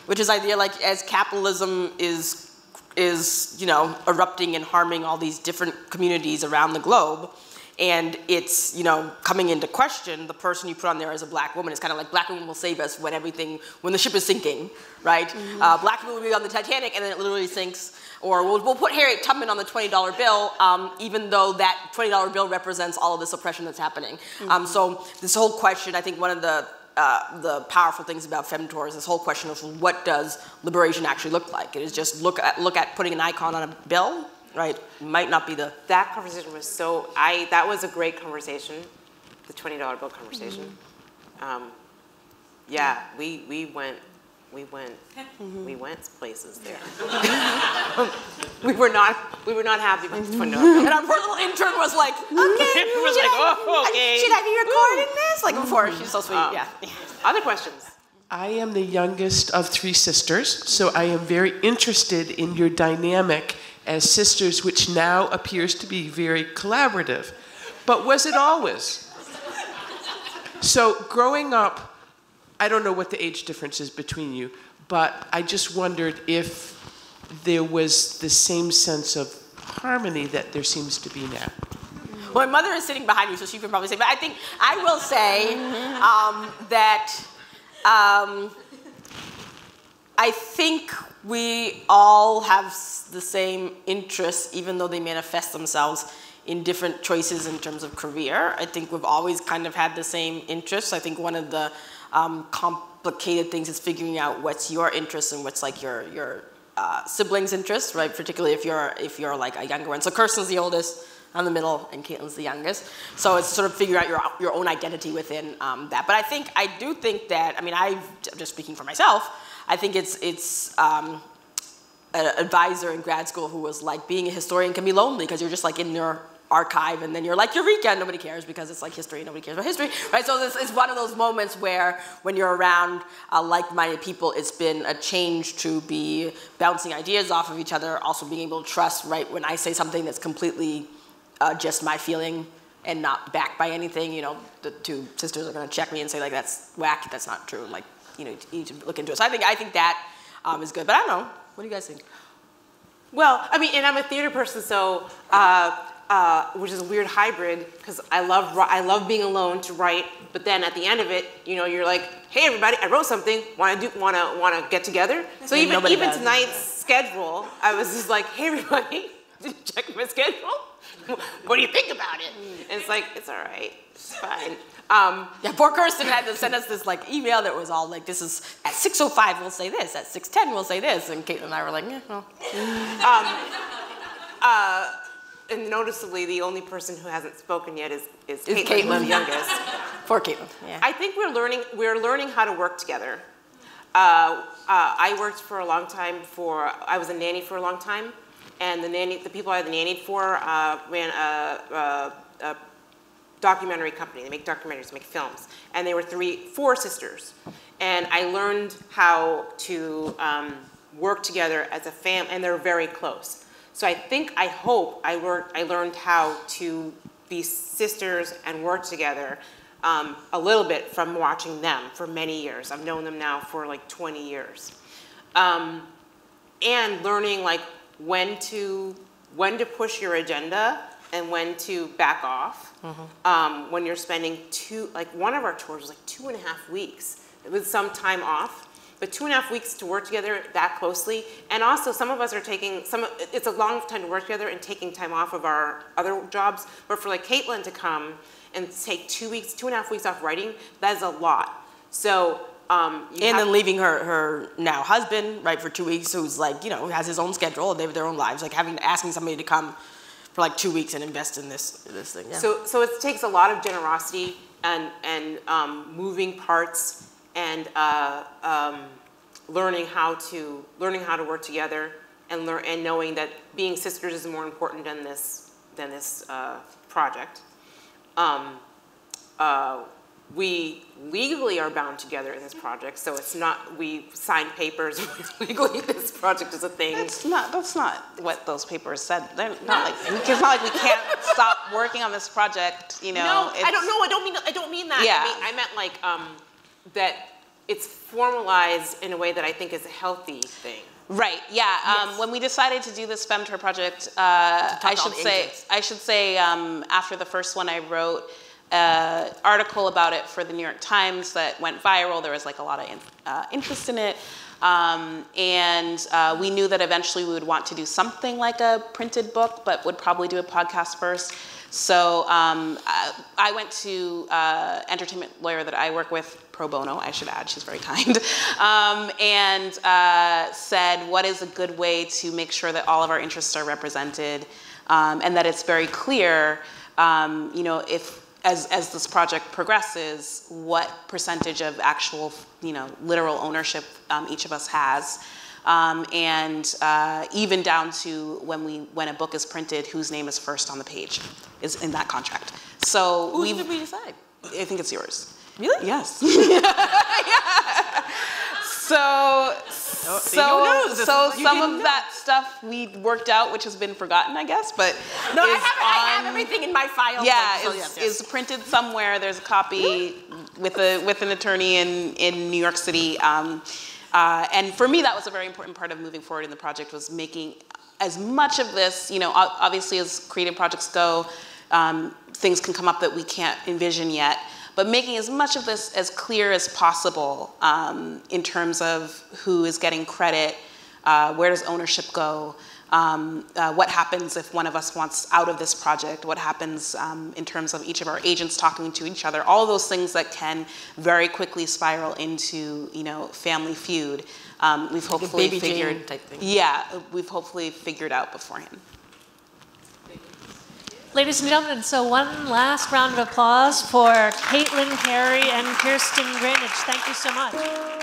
which is idea like as capitalism is erupting and harming all these different communities around the globe, and it's, coming into question, the person you put on there as a Black woman is kind of like, Black woman will save us when the ship is sinking, right? Mm-hmm. Black people will be on the Titanic and then it literally sinks. Or we'll put Harriet Tubman on the $20 bill, even though that $20 bill represents all of this oppression that's happening. Mm-hmm. So this whole question, I think one of the powerful things about FemTour is this whole question of what does liberation actually look like? It is just look at putting an icon on a bill. Right, might not be the... That conversation was so... that was a great conversation, the $20 bill conversation. Mm-hmm. Yeah, we went places there. we were not happy with the $20 bill. And our poor little intern was like, okay, should I be recording this? Like before, she's so sweet, yeah. Other questions? I am the youngest of three sisters, so I am very interested in your dynamic as sisters, which now appears to be very collaborative. But was it always? So growing up, I don't know what the age difference is between you, but I just wondered if there was the same sense of harmony that there seems to be now. Well, my mother is sitting behind you, so she can probably say, but I think I will say that I think we all have the same interests, even though they manifest themselves in different choices in terms of career. I think we've always kind of had the same interests. I think one of the complicated things is figuring out what's your interest and what's like your siblings' interests, right? Particularly if you're like a younger one. So Kirsten's the oldest, I'm the middle, and Caitlin's the youngest. So it's sort of figuring out your own identity within that. But I do think that, I mean, I'm just speaking for myself. I think it's an advisor in grad school who was like, being a historian can be lonely because you're just like in your archive and then you're like, eureka, and nobody cares because it's like history, nobody cares about history, right? So this is one of those moments where when you're around like-minded people, it's been a change to be bouncing ideas off of each other, also being able to trust, right, when I say something that's completely just my feeling and not backed by anything, the two sisters are gonna check me and say like, that's whack, that's not true, like, you need to look into it. So I think that is good. But I don't know. What do you guys think? Well, I mean, and I'm a theater person, so which is a weird hybrid because I love being alone to write. But then at the end of it, you're like, hey, everybody, I wrote something. Want to get together? So even tonight's schedule, I was just like, hey, everybody, did you check my schedule? What do you think about it? And it's like, it's all right. It's fine. Yeah, poor Kirsten had to send us this like email that was all like, this is at 6:05 we'll say this, at 6:10 we'll say this, and Caitlin and I were like, yeah, well. And noticeably, the only person who hasn't spoken yet is Caitlin, the youngest. Poor Caitlin. Yeah. I think we're learning how to work together. I worked for a long time for, I was a nanny for a long time, and the nanny, the people I nannied for ran a documentary company. They make documentaries, make films, and they were four sisters, and I learned how to work together as a family, and they're very close. So I think, I hope, I learned how to be sisters and work together a little bit from watching them for many years. I've known them now for like 20 years. And learning like when to push your agenda and when to back off. Mm-hmm. When you're spending like one of our tours was like 2.5 weeks. It was some time off. But 2.5 weeks to work together that closely, and also some of us are taking some. It's a long time to work together and taking time off of our other jobs. But for like Caitlin to come and take 2 weeks, 2.5 weeks off writing, that is a lot. So and then leaving her now husband right for 2 weeks, who's like, you know, has his own schedule. They have their own lives. Like asking somebody to come for like 2 weeks and invest in this thing. Yeah. So it takes a lot of generosity and moving parts. And learning how to work together, and knowing that being sisters is more important than this project. We legally are bound together in this project, so it's not we signed papers legally. This project is a thing. That's not what those papers said. They're not like it's not like we can't stop working on this project. You know. No, I don't know. I don't mean that. Yeah. I meant like. That it's formalized in a way that I think is a healthy thing. Right. Yeah. Yes. When we decided to do this FemTour project, I should say after the first one, I wrote an article about it for the New York Times that went viral. There was like a lot of interest in it, and we knew that eventually we would want to do something like a printed book, but would probably do a podcast first. So I went to entertainment lawyer that I work with, pro bono, I should add, she's very kind, and said, what is a good way to make sure that all of our interests are represented and that it's very clear, you know, if as this project progresses, what percentage of actual, you know, literal ownership each of us has. And even down to when a book is printed, whose name is first on the page is in that contract. So who did we decide? I think it's yours. Really? Yes. Yeah. So some of that stuff we worked out, which has been forgotten, I guess. But no, I have everything in my file. Yeah, so is printed somewhere. There's a copy with an attorney in New York City. And for me, that was a very important part of moving forward in the project, was making as much of this, you know, obviously as creative projects go, things can come up that we can't envision yet, but making as much of this as clear as possible in terms of who is getting credit, where does ownership go, what happens if one of us wants out of this project, what happens in terms of each of our agents talking to each other, all those things that can very quickly spiral into, you know, family feud. We've hopefully like a baby figured Jane type thing. Yeah, we've hopefully figured out beforehand. Ladies and gentlemen, so one last round of applause for Caitlin, Harry, and Kirsten Greenidge. Thank you so much.